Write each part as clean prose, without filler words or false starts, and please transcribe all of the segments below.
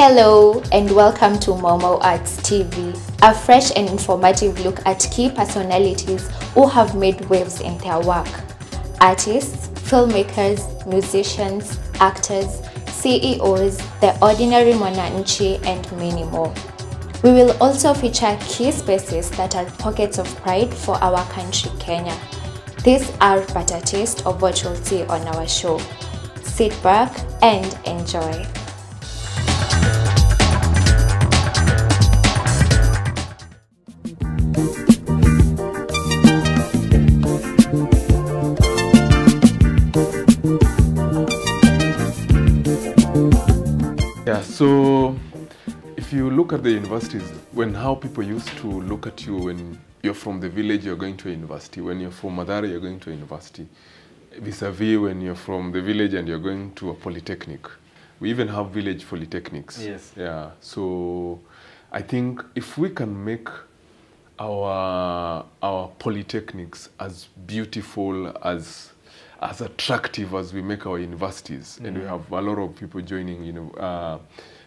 Hello and welcome to Mau Mau Arts TV, a fresh and informative look at key personalities who have made waves in their work. Artists, filmmakers, musicians, actors, CEOs, the ordinary mwananchi, and many more. We will also feature key spaces that are pockets of pride for our country, Kenya. These are but a taste of what you'll see on our show. Sit back and enjoy. So if you look at the universities, when how people used to look at you when you're from the village, you're going to a university. When you're from Mathare, you're going to a university. Vis-a-vis when you're from the village and you're going to a polytechnic. We even have village polytechnics. Yes. Yeah. So I think if we can make our polytechnics as beautiful, as attractive as we make our universities, and we have a lot of people joining, you know,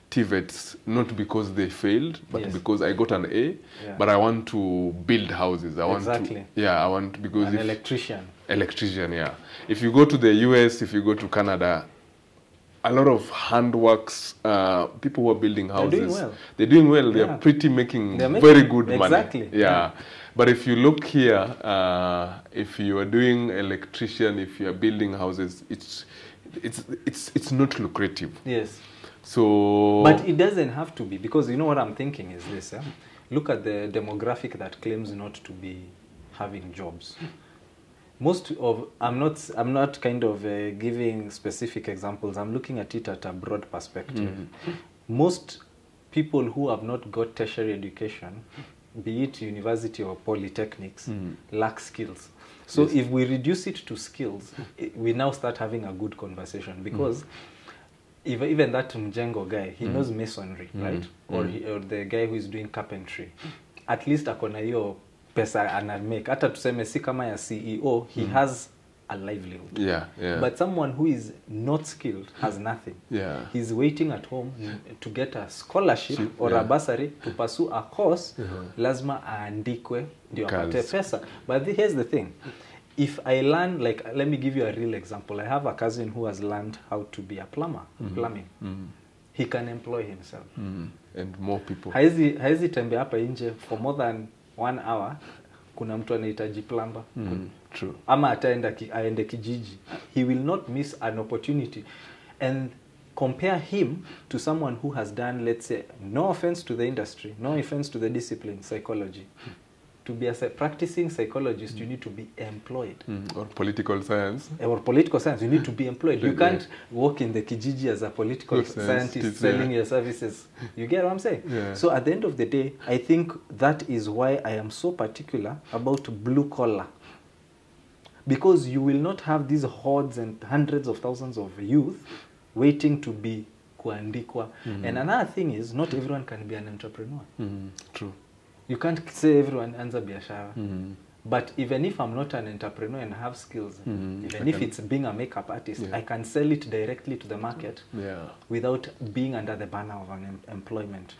TVETs, not because they failed, but because I got an A, but I want to build houses. I want to, I want because an electrician, yeah. If you go to the US, if you go to Canada, a lot of handworks, people who are building houses, they're doing well. They're pretty making very good money. Yeah. But if you look here, if you are doing electrician, if you are building houses, it's not lucrative. Yes. So. But it doesn't have to be, because you know what I'm thinking is this: look at the demographic that claims not to be having jobs. Most of I'm not kind of giving specific examples. I'm looking at it at a broad perspective. Most people who have not got tertiary education, be it university or polytechnics, lack skills. So if we reduce it to skills, we now start having a good conversation, because even that Mjengo guy, he knows masonry, right? Or the guy who is doing carpentry. At least akona hiyo pesa anamake. Hata tuseme si kama ya CEO, he has a livelihood. Yeah, yeah. But someone who is not skilled has nothing. Yeah. He's waiting at home to get a scholarship or a bursary to pursue a course. Lazima aandikwe ndio apate pesa. But here's the thing. If I learn, like, let me give you a real example. I have a cousin who has learned how to be a plumber, plumbing. He can employ himself. And more people. Haizi tembe hapa inje for more than 1 hour. Kuna mtu anahitaji plumber. True. Ama ataenda aende kijiji. He will not miss an opportunity. And compare him to someone who has done, let's say, no offense to the industry, no offense to the discipline, psychology. To be a practicing psychologist, you need to be employed. Or political science. Or political science, you need to be employed. You can't work in the kijiji as a political scientist selling your services. You get what I'm saying? Yeah. So at the end of the day, I think that is why I am so particular about blue collar. Because you will not have these hordes and hundreds of thousands of youth waiting to be kuandikwa. And another thing is, not everyone can be an entrepreneur. True. You can't say everyone ends a biashara. But even if I'm not an entrepreneur and have skills, even if it's being a makeup artist, I can sell it directly to the market without being under the banner of an employment.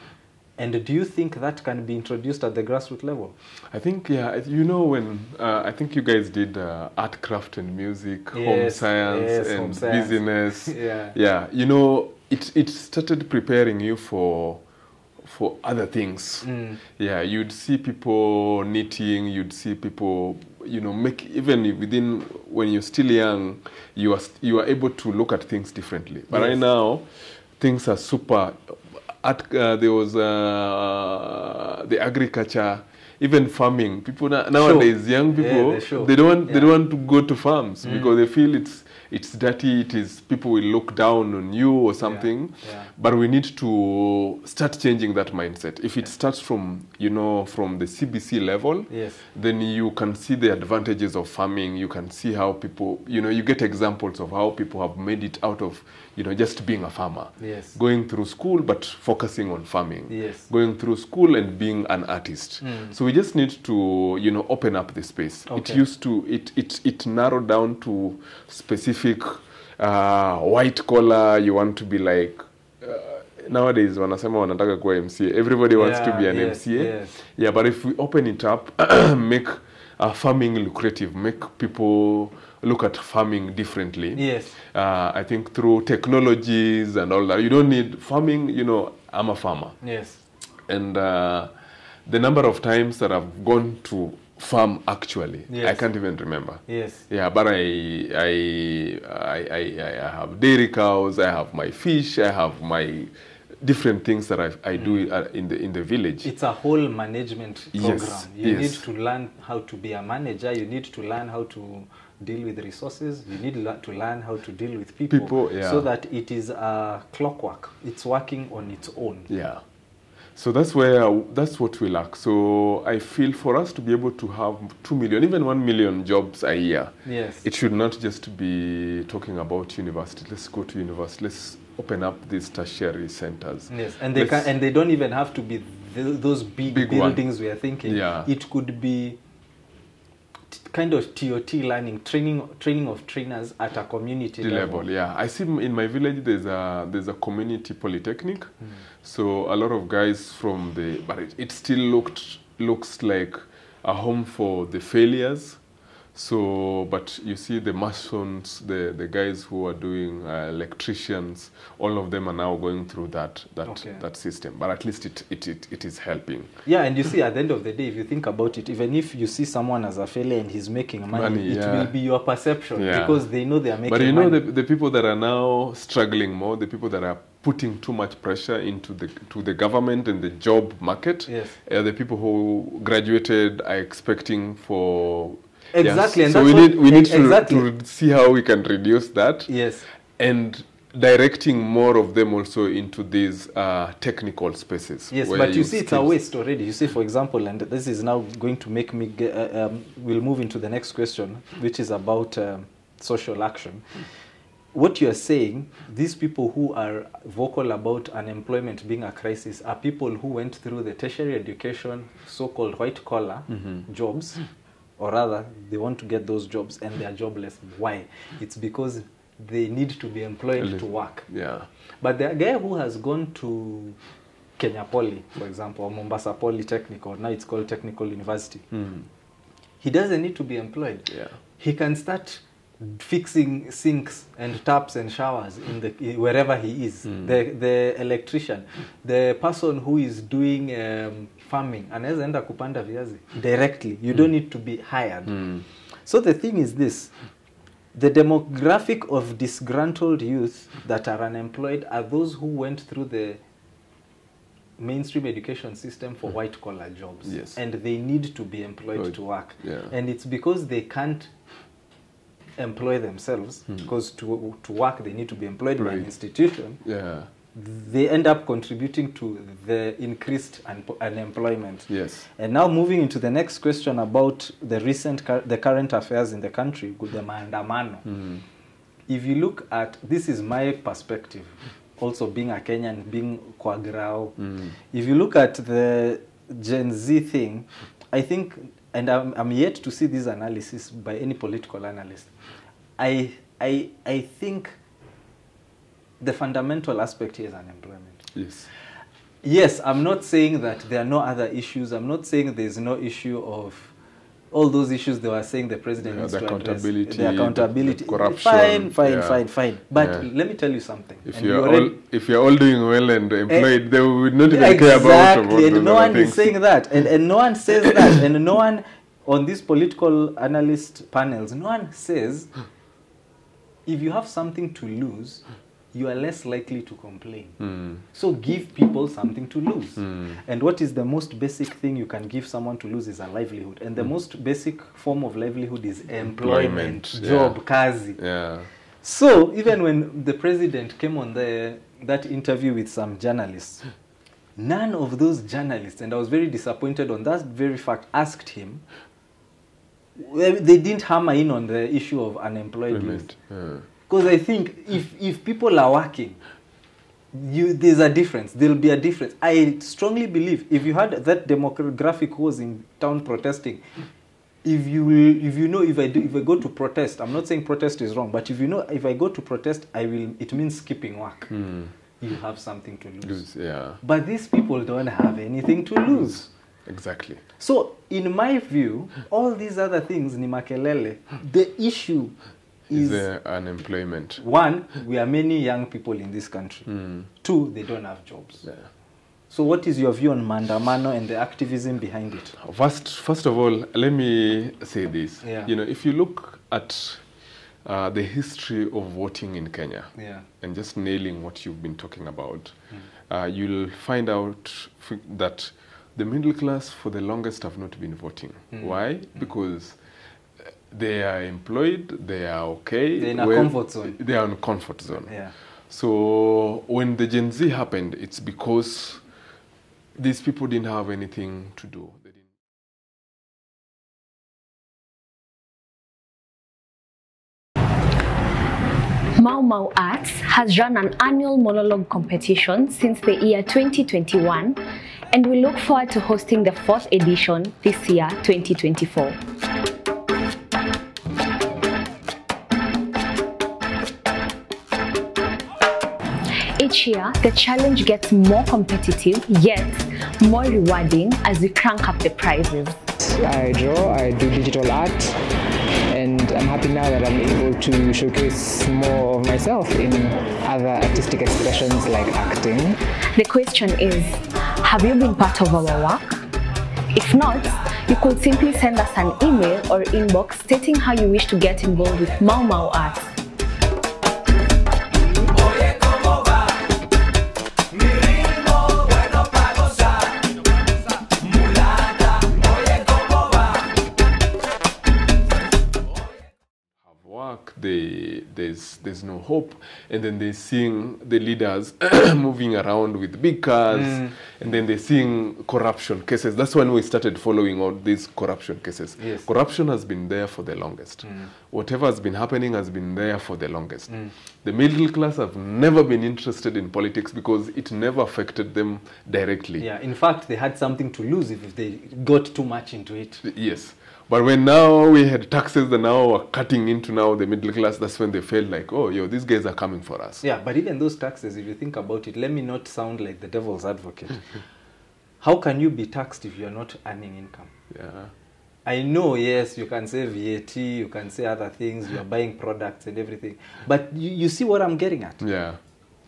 And do you think that can be introduced at the grassroots level? I think, you know, when I think you guys did art, craft and music, home science and business. You know, it started preparing you for other things. Yeah, you'd see people knitting, you'd see people, you know, make, even within, when you're still young, you are able to look at things differently. But right now, things are super, there was the agriculture, even farming. People nowadays, young people, they don't want to go to farms because they feel it's dirty, it is, people will look down on you or something. But we need to start changing that mindset. If it starts from, you know, from the CBC level, then you can see the advantages of farming. You can see how people, you know, you get examples of how people have made it out of, you know, just being a farmer. Going through school, but focusing on farming. Going through school and being an artist. So we just need to, you know, open up the space. It used to, it narrowed down to specific white collar. You want to be like nowadays wanasema wanataka kuwa MCA. Everybody wants to be an MCA. Yeah, but if we open it up, make farming lucrative, make people look at farming differently. Yes. I think through technologies and all that. You don't need farming, you know, I'm a farmer. Yes. And the number of times that I've gone to farm actually, I can't even remember. Yes. Yeah, but I have dairy cows, I have my fish, I have my different things that I do in the village. It's a whole management program. Yes. You need to learn how to be a manager, you need to learn how to deal with resources, you need to learn how to deal with people, so that it is a clockwork. It's working on its own. Yeah. So that's what we lack. So I feel for us to be able to have 2 million, even 1 million jobs a year, it should not just be talking about university. Let's go to university. Let's open up these tertiary centers. Yes, and they can, and they don't even have to be those big buildings we are thinking. Yeah. It could be kind of TOT learning, training of trainers at a community level. Yeah, I see in my village there's a community polytechnic, so a lot of guys from the, but it still looks like a home for the failures. So, but you see the masons, the guys who are doing electricians, all of them are now going through that system. But at least it is helping. Yeah, and you see, at the end of the day, if you think about it, even if you see someone as a failure and he's making money, it will be your perception because they know they are making money. But you know, the people that are now struggling more, the people that are putting too much pressure into the government and the job market, the people who graduated are expecting for. Exactly, yes. And so we need to see how we can reduce that. Yes, and directing more of them also into these technical spaces. Yes, but you see, it's a waste already. You see, for example, and this is now going to make me. We'll move into the next question, which is about social action. What you are saying, these people who are vocal about unemployment being a crisis are people who went through the tertiary education, so-called white-collar jobs. Or rather, they want to get those jobs and they are jobless. Why? It's because they need to be employed to work. Yeah. But the guy who has gone to Kenya Poly, for example, or Mombasa Poly Technical, now it's called Technical University, he doesn't need to be employed. Yeah. He can start fixing sinks and taps and showers wherever he is. The electrician, the person who is doing farming, anaweza enda kupanda viazi directly. You don't need to be hired. So the thing is this, the demographic of disgruntled youth that are unemployed are those who went through the mainstream education system for white-collar jobs. Yes. And they need to be employed to work. Yeah. And it's because they can't employ themselves, because to work they need to be employed by an institution. Yeah. They end up contributing to the increased unemployment. Yes. And now moving into the next question about the current affairs in the country, the Maandamano. If you look at, this is my perspective, also being a Kenyan, being kwa grao. If you look at the Gen Z thing, I think, and I'm yet to see this analysis by any political analyst, I think the fundamental aspect here is unemployment. Yes. Yes, I'm not saying that there are no other issues. I'm not saying there's no issue of all those issues they were saying the president needs to address. The accountability, corruption. Fine. But let me tell you something. If you're all doing well and employed, they would not even care about and no one is saying that. And no one says that. And no one on these political analyst panels, no one says if you have something to lose, you are less likely to complain. So give people something to lose. And what is the most basic thing you can give someone to lose is a livelihood. And the most basic form of livelihood is employment. Job, kazi. Yeah. So even when the president came on that interview with some journalists, none of those journalists, and I was very disappointed on that very fact, asked him. They didn't hammer in on the issue of unemployed youth. Because I think if people are working, there's a difference. There'll be a difference. I strongly believe if you had that demographic who was in town protesting, if I go to protest, I'm not saying protest is wrong, but if I go to protest, it means skipping work. you have something to lose. Yeah. But these people don't have anything to lose. Exactly. So in my view, all these other things ni makelele. The issue is unemployment. One, we are many young people in this country. Mm. Two, they don't have jobs. Yeah. So what is your view on Maandamano and the activism behind it? First of all, let me say this. Yeah. You know, if you look at the history of voting in Kenya, yeah, and just nailing what you've been talking about, mm, you'll find out that the middle class for the longest have not been voting. Mm. Why? Mm. Because they are employed, they are okay. They're in a comfort zone. They are in a comfort zone. Yeah. So when the Gen Z happened, it's because these people didn't have anything to do. They didn't. Mau Mau Arts has run an annual monologue competition since the year 2021, and we look forward to hosting the 4th edition this year, 2024. Each year, the challenge gets more competitive, yet more rewarding as we crank up the prizes. I draw, I do digital art, and I'm happy now that I'm able to showcase more of myself in other artistic expressions like acting. The question is, have you been part of our work? If not, you could simply send us an email or inbox stating how you wish to get involved with Mau Mau Arts. There's no hope, and then they seeing the leaders moving around with big cars, mm, and then they seeing corruption cases. That's when we started following all these corruption cases. Yes. Corruption has been there for the longest. Mm. Whatever has been happening has been there for the longest. Mm. The middle class have never been interested in politics because it never affected them directly. Yeah, in fact, they had something to lose if they got too much into it. Yes. But when now we had taxes that now are cutting into now the middle class, that's when they felt like, oh, yo, these guys are coming for us. Yeah, but even those taxes, if you think about it, let me not sound like the devil's advocate. How can you be taxed if you're not earning income? Yeah. I know, yes, you can say VAT, you can say other things, you're buying products and everything. But you see what I'm getting at? Yeah.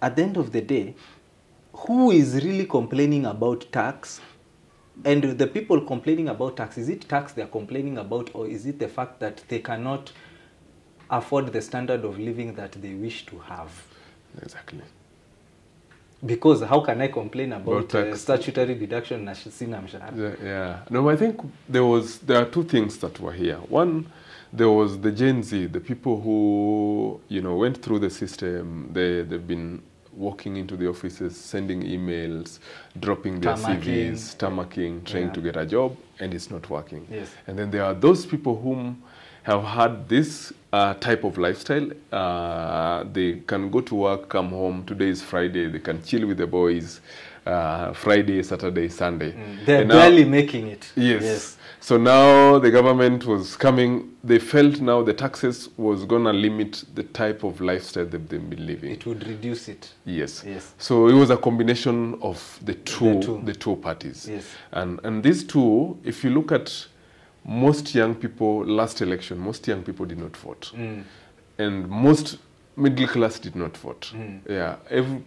At the end of the day, who is really complaining about tax? And the people complaining about tax, is it tax they are complaining about, or is it the fact that they cannot afford the standard of living that they wish to have? Exactly. Because how can I complain about statutory deduction? Yeah. No, I think there are two things that were here. One, there was the Gen Z, the people who, you know, went through the system. They've been walking into the offices, sending emails, dropping their CVs, tarmacking, trying, yeah, to get a job, and it's not working. Yes. And then there are those people whom have had this type of lifestyle. They can go to work, come home, today is Friday, they can chill with the boys, Friday, Saturday, Sunday. Mm. They're barely making it. Yes. Yes. So now the government was coming, they felt now the taxes was going to limit the type of lifestyle that they've been living. It would reduce it. Yes. Yes. So it was a combination of the two parties. Yes. And these two, if you look at most young people, last election, most young people did not vote. Mm. And most middle class did not vote. Mm. Yeah.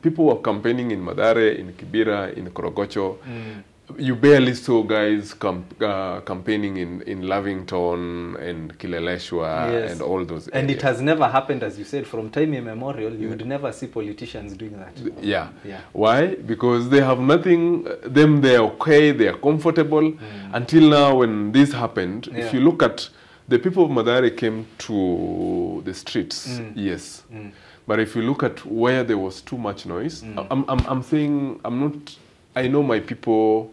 People were campaigning in Madare, in Kibera, in Korogocho. Mm. You barely saw guys campaigning in Lavington and Kileleshwa, yes, and all those areas. And it has never happened, as you said, from time immemorial. You, yeah, would never see politicians doing that. Yeah. Yeah. Why? Because they have nothing. Them, they're okay, they're comfortable. Mm. Until now, when this happened, yeah, if you look at the people of Madare came to the streets, mm, yes. Mm. But if you look at where there was too much noise, mm, I'm saying, I'm not, I know my people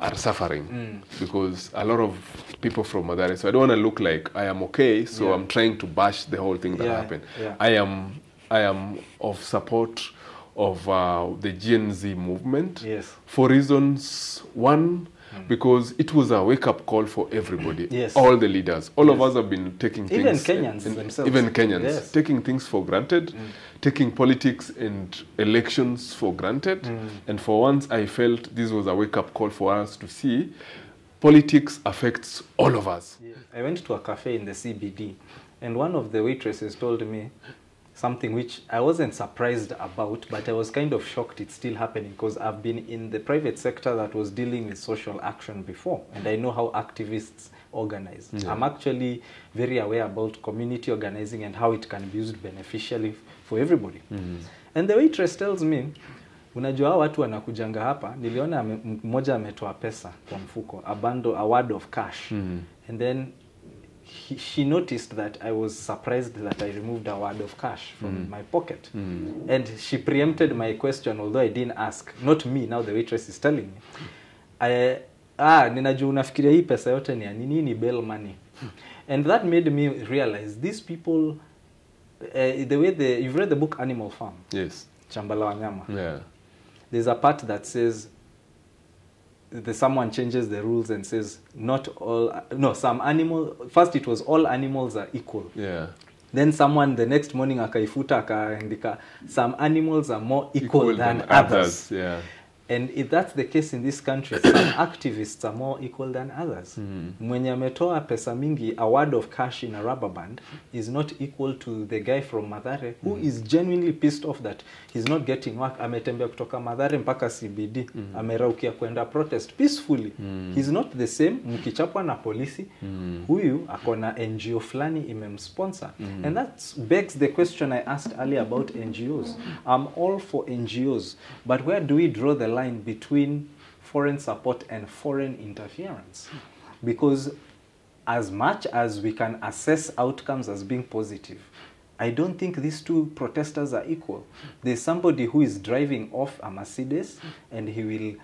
are suffering, mm, because a lot of people from Madare, so I don't want to look like I am okay, so yeah, I'm trying to bash the whole thing that, yeah, happened. Yeah. I am of support of the Gen Z movement, yes, for reasons. One, because it was a wake-up call for everybody. Yes. All the leaders, all of us have been taking things, even Kenyans taking things for granted, taking politics and elections for granted. And for once I felt this was a wake-up call for us to see politics affects all of us. Yes. I went to a cafe in the CBD and one of the waitresses told me something which I wasn't surprised about, but I was kind of shocked it's still happening, because I've been in the private sector that was dealing with social action before, and I know how activists organize. Yeah. I'm actually very aware about community organizing and how it can be used beneficially for everybody. And the waitress tells me, unajua watu wanakujanga hapa, niliona mmoja ametoa pesa kwa mfuko, a bundle, a wad of cash. And then she noticed that I was surprised that I removed a wad of cash from my pocket. And she preempted my question, although I didn't ask. Not me, now the waitress is telling me. Ninajua unafikiria hii pesa yote ni ya nini, ni bail money. And that made me realize these people, the way they, you've read the book Animal Farm. Yes. Chambala Wanyama. Yeah. There's a part that says, someone changes the rules and says not all, no, some animal, first it was all animals are equal. Yeah. Then someone the next morning akaifuta akaandika some animals are more equal than others. Yeah. And if that's the case in this country, some activists are more equal than others. Mwenye ametoa pesa mingi, a wad of cash in a rubber band, is not equal to the guy from Mathare who is genuinely pissed off that he's not getting work. Ametembea kutoka Mathare mpaka CBD, ameraukia kwenda protest peacefully. He's not the same, mkichapwa na polisi, huyu akona NGO flani imemsponsor. And that begs the question I asked earlier about NGOs. I'm all for NGOs, but where do we draw the line between foreign support and foreign interference? Because as much as we can assess outcomes as being positive, I don't think these two protesters are equal. There's somebody who is driving off a Mercedes and he will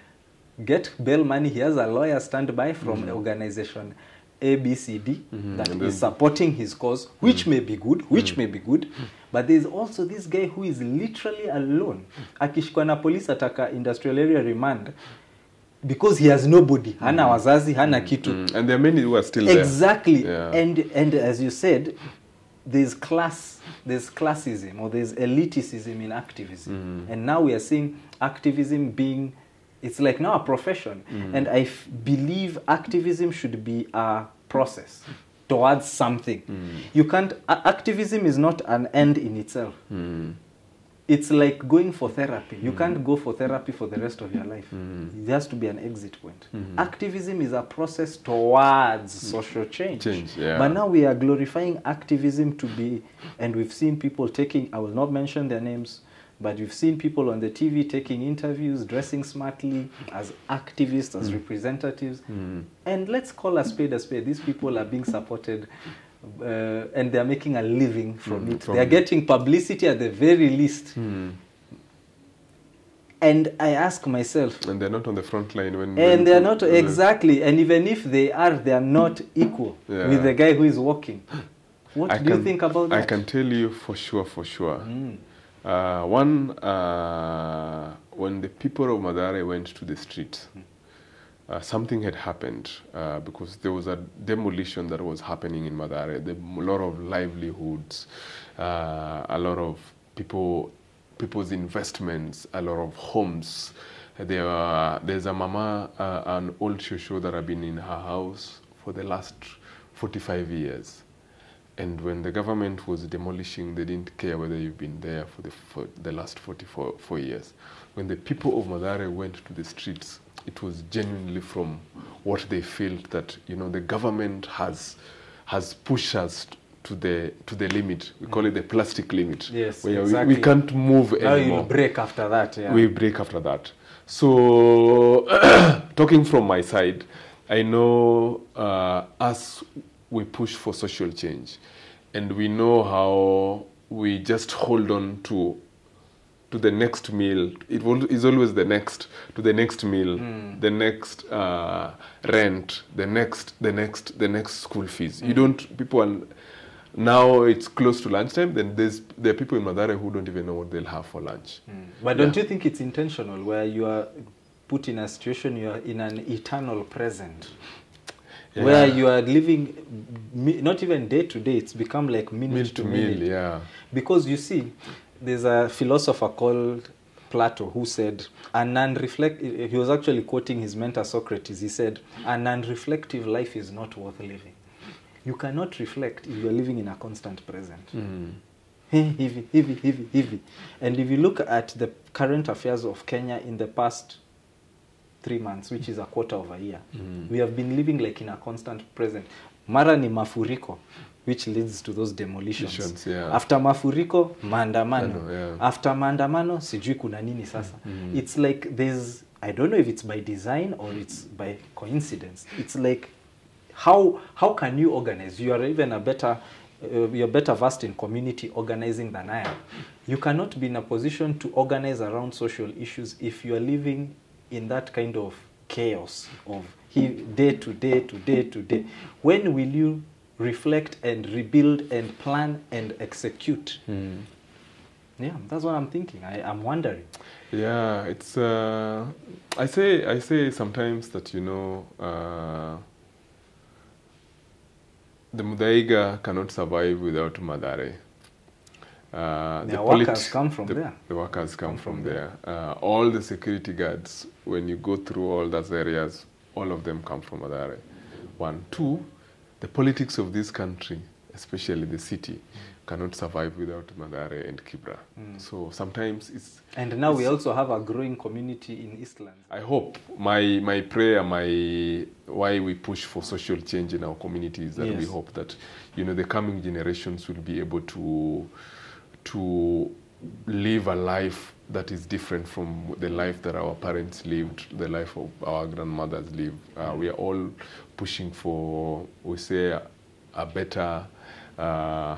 get bail money. He has a lawyer standby from the organization ABCD that is supporting his cause, which may be good, which may be good, but there's also this guy who is literally alone. Akishikwa na police ataka industrial area remand because he has nobody, hana wazazi, hana kitu. And there are many who are still there. Exactly. Yeah. And as you said, there's class, there's classism or there's elitism in activism. And now we are seeing activism being, it's like now a profession. And I believe activism should be a process towards something. You can't, activism is not an end in itself. It's like going for therapy. You can't go for therapy for the rest of your life. There has to be an exit point. Activism is a process towards social change. But now we are glorifying activism to be, and we've seen people taking, I will not mention their names, but you've seen people on the TV taking interviews, dressing smartly as activists, as representatives. And let's call a spade a spade. These people are being supported and they're making a living from it. They're getting publicity at the very least. And I ask myself... And they're not on the front line when... And they're not, exactly. And even if they are, they're not equal with the guy who is walking. What do you think about that? I can tell you for sure, for sure. When the people of Mathare went to the streets, something had happened because there was a demolition that was happening in Mathare. A lot of livelihoods, a lot of people's investments, a lot of homes. There's a mama, an old shosho that had been in her house for the last 45 years. And when the government was demolishing, they didn't care whether you've been there for the last 44 years. When the people of Mathare went to the streets, it was genuinely from what they felt that, you know, the government has pushed us to the limit. We call it the plastic limit. Yes, where exactly. We can't move anymore. Now you break after that. Yeah. We break after that. So, talking from my side, I know us... we push for social change, and we know how we just hold on to the next meal. It is always the next, to the next meal, the next rent, the next school fees. You don't, people, and now it's close to lunchtime, then there are people in Mathare who don't even know what they'll have for lunch. But don't you think it's intentional where you are put in a situation you are in an eternal present, yeah, where you are living not even day to day, it's become like minute to minute. Yeah. Because you see, there's a philosopher called Plato who said, he was actually quoting his mentor Socrates, he said, an unreflective life is not worth living. You cannot reflect if you are living in a constant present. Mm. And if you look at the current affairs of Kenya in the past 3 months, which is a quarter of a year, we have been living like in a constant present. Mara ni mafuriko, which leads to those demolitions. Yeah. After mafuriko, maandamano. Yeah. After maandamano, sijui kuna nini sasa. It's like there's, I don't know if it's by design or it's by coincidence. It's like, how can you organize? You are even a better... you're better versed in community organizing than I am. You cannot be in a position to organize around social issues if you are living in that kind of chaos of day to day to day to day. When will you reflect and rebuild and plan and execute? Mm. Yeah, that's what I'm thinking. I'm wondering. Yeah, it's. I say sometimes that, you know. The Mudaiga cannot survive without Madare. The workers come from there. The workers come from there. All the security guards, when you go through all those areas, all of them come from Madare. One. Two, the politics of this country, especially the city, cannot survive without Madare and Kibra. Mm. So sometimes it's... And now we also have a growing community in Eastland. I hope. My prayer, why we push for social change in our communities, that yes, we hope that, you know, the coming generations will be able to live a life that is different from the life that our parents lived, the life of our grandmothers lived. We are all pushing for, we say, a better...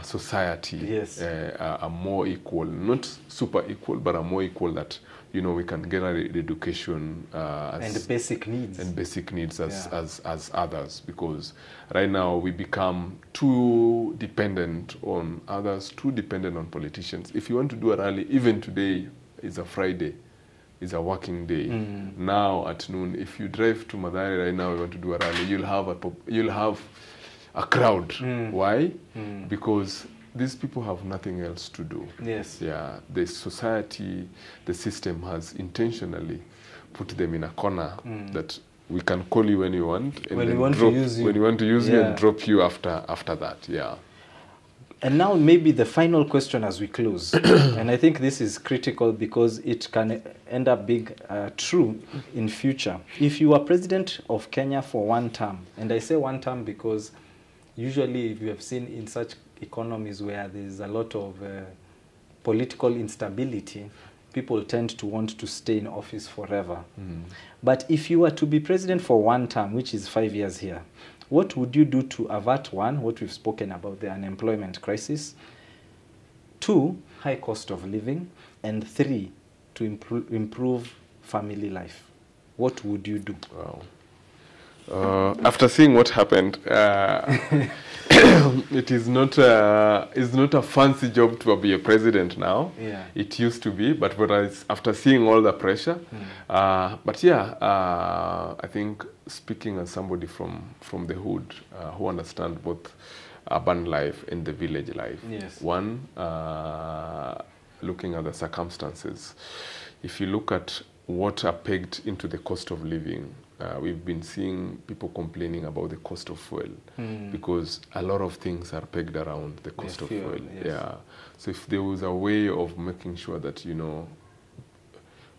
society, yes, a more equal, not super equal, but a more equal that, you know, we can get our education and basic needs as, yeah, as others, because right now we become too dependent on others, too dependent on politicians. If you want to do a rally, even today is a Friday, is a working day. Mm. Now at noon, if you drive to Madare right now, you want to do a rally, you'll have a crowd. Mm. Why? Mm. Because these people have nothing else to do. Yes. Yeah. The society, the system has intentionally put them in a corner, mm, that we can call you when you want, and drop you after that. Yeah. And now maybe the final question as we close, and I think this is critical because it can end up being true in future. If you are president of Kenya for one term, and I say one term because usually we have seen in such economies where there's a lot of political instability, people tend to want to stay in office forever. Mm. But if you were to be president for one term, which is 5 years here, what would you do to avert, one, what we've spoken about, the unemployment crisis, two, high cost of living, and three, to improve family life? What would you do? Wow. After seeing what happened, it is not a fancy job to be a president now. Yeah. It used to be, but after seeing all the pressure, mm, I think speaking as somebody from the hood who understands both urban life and the village life. Yes. One, looking at the circumstances, if you look at what are pegged into the cost of living. We've been seeing people complaining about the cost of fuel, mm, because a lot of things are pegged around the cost of fuel. Yes. Yeah. So if there was a way of making sure that, you know,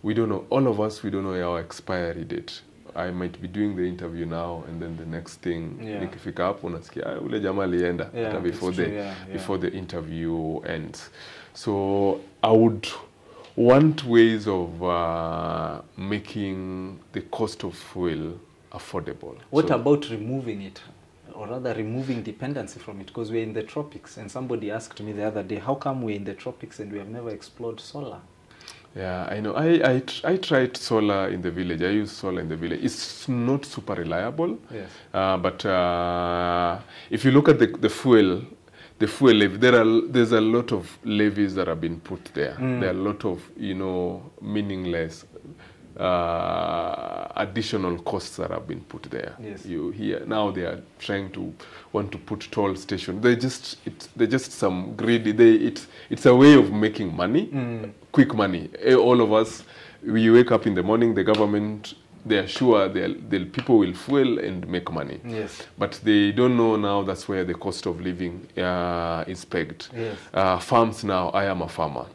we don't know, all of us, we don't know our expiry date. I might be doing the interview now, and then the next thing, nikifika hapo nasikia ule jamaa alienda hata before the interview ends. So I would want ways of making the cost of fuel affordable. What about removing it, or rather removing dependency from it? Because we're in the tropics, and somebody asked me the other day, how come we're in the tropics and we have never explored solar? Yeah, I know. I tried solar in the village. I use solar in the village. It's not super reliable. Yes. But if you look at the fuel, the fuel levy, there's a lot of levies that have been put there. Mm. There are a lot of, you know, meaningless additional costs that have been put there. Yes. You hear now they are trying to put toll stations. They're just some greedy. It's a way of making money, quick money. All of us, we wake up in the morning. The government, they are sure the people will fuel and make money. Yes. But they don't know now that's where the cost of living is pegged. Yes. Farms now. I am a farmer.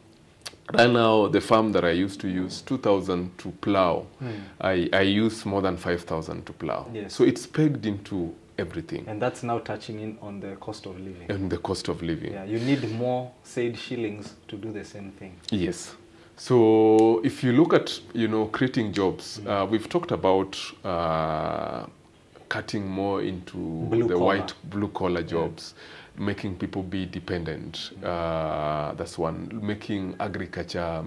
Right now, the farm that I used to use 2,000 to plow, I use more than 5,000 to plow. Yes. So it's pegged into everything. And that's now touching in on the cost of living. And the cost of living. Yeah, you need more said shillings to do the same thing. Yes. So if you look at, you know, creating jobs, we've talked about cutting more into blue collar jobs. Yeah. Making people be dependent, that's one. Making agriculture,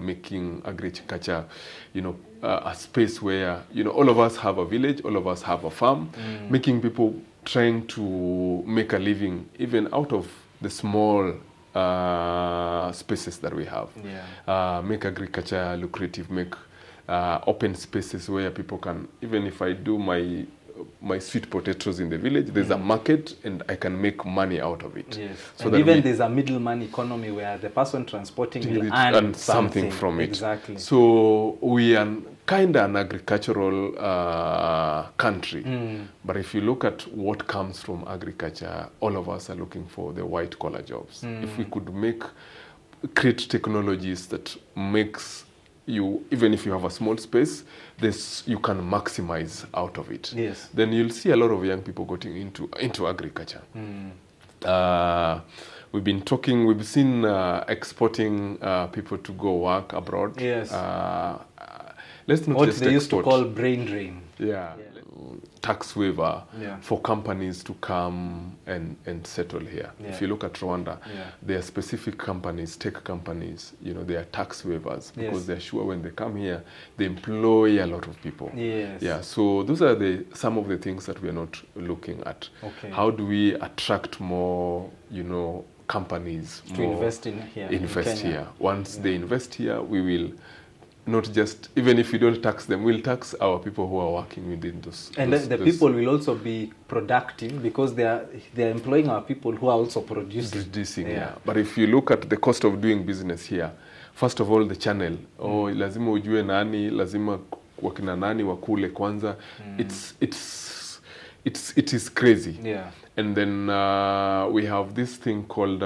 you know, a space where, you know, all of us have a village, all of us have a farm, making people trying to make a living even out of the small spaces that we have. Yeah. Make agriculture lucrative, make open spaces where people can, even if I do my sweet potatoes in the village, there's a market and I can make money out of it. Yes. So and even there's a middleman economy where the person transporting will earn something from it. Exactly. So we are kind of an agricultural country. But if you look at what comes from agriculture, all of us are looking for the white collar jobs. If we could create technologies that makes you, even if you have a small space, you can maximize out of it. Yes. Then you'll see a lot of young people getting into agriculture. We've seen exporting people to go work abroad. Yes. Let's not just export. What they used to call brain drain. Yeah. Tax waiver for companies to come and settle here. Yeah. If you look at Rwanda, there are specific companies, tech companies, you know, there are tax waivers because they're sure when they come here, they employ a lot of people. Yes. Yeah. So those are some of the things that we are not looking at. Okay. How do we attract more, you know, companies to invest in here? Once they invest here, we will. Not just, even if we don't tax them, we'll tax our people who are working within those. And then the people will also be productive because they are employing our people who are also producing. Yeah. But if you look at the cost of doing business here, first of all, the channel. Oh, lazima ujue nani, lazima wakina nani, wakule kwanza. It is crazy. Yeah. And then we have this thing called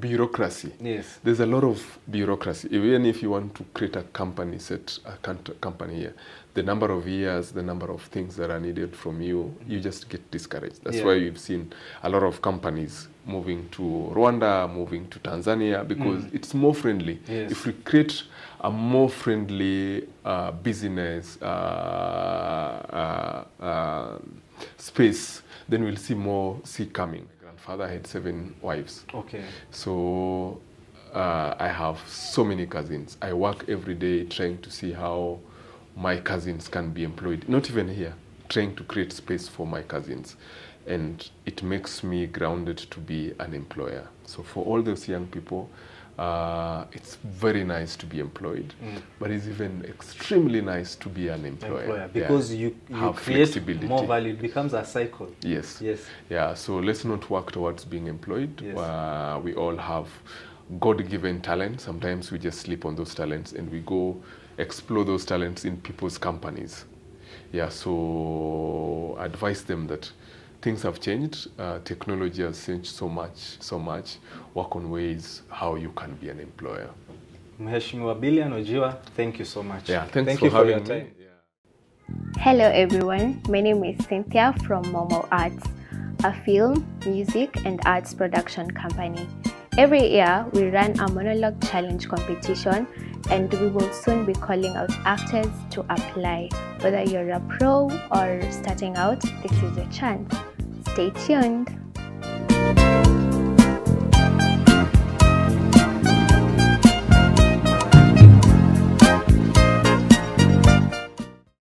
bureaucracy. Yes. There's a lot of bureaucracy. Even if you want to create a company, here, the number of years, the number of things that are needed from you, you just get discouraged. That's why we've seen a lot of companies moving to Rwanda, moving to Tanzania, because it's more friendly. Yes. If we create a more friendly business space, then we'll see more coming. Father had 7 wives. Okay. So I have so many cousins. I work every day trying to see how my cousins can be employed. Not even here, trying to create space for my cousins. And it makes me grounded to be an employer. So for all those young people, it's very nice to be employed, but it's even extremely nice to be an employer because you create more value. It becomes a cycle. Yes. Yes. Yeah. So let's not work towards being employed. Yes. We all have God-given talent. Sometimes we just sleep on those talents and we go explore those talents in people's companies. Yeah. So advise them that things have changed. Technology has changed so much. Work on ways how you can be an employer. Mheshimiwa Billian Ojiwa, thank you so much. Yeah, thank you for having me. Yeah. Hello everyone, my name is Cynthia from Mau Mau Arts, a film, music and arts production company. Every year we run a monologue challenge competition and we will soon be calling out actors to apply. Whether you're a pro or starting out, this is your chance. Stay tuned!